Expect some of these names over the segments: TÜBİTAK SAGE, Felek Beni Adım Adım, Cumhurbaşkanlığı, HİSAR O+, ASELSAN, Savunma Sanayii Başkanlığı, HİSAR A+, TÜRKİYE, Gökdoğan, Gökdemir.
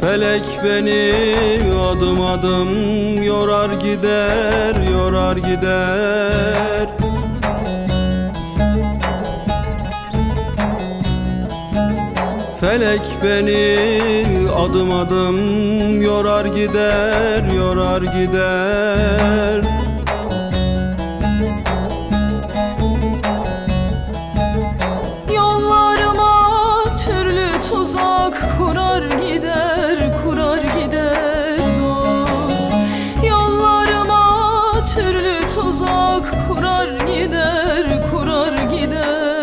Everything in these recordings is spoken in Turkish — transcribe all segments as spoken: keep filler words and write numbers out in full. Felek beni adım adım yorar gider, yorar gider. Felek beni adım adım yorar gider, yorar gider. Yollarıma türlü tuzak kurar gider, kurar gider dost. Yollarıma türlü tuzak kurar gider, kurar gider.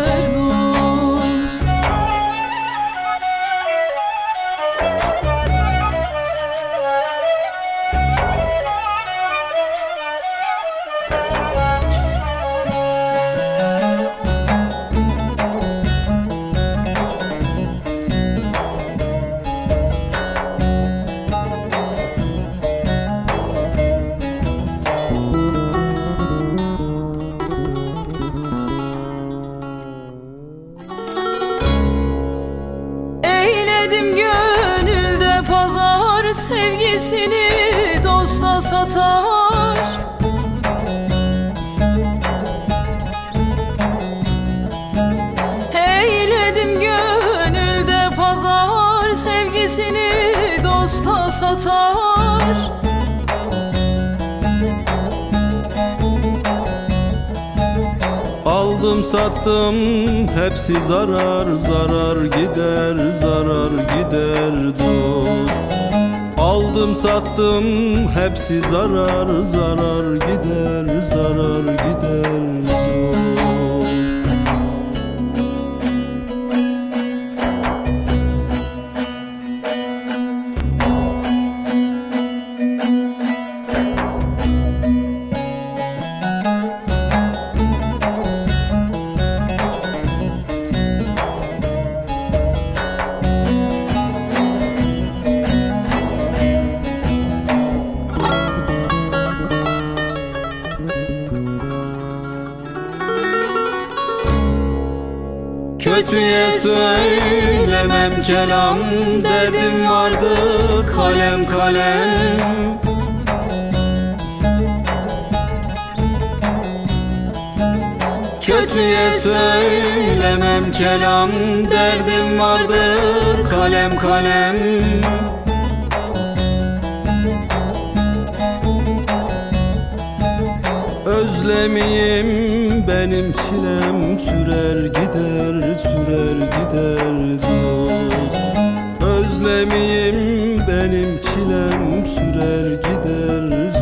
Sevgisini dosta satar, eyledim gönülde pazar. Sevgisini dosta satar. Aldım sattım hepsi zarar, zarar gider, zarar gider dost. Aldım sattım hepsi zarar, zarar gider, zarar gider. Kötüye söylemem kelam, derdim vardı kalem kalem. Kötüye söylemem kelam, derdim vardı kalem kalem. Özlemiyim benim çilem, sürer gider, sürer gider dost. Özlemiyim benim çilem, sürer gider.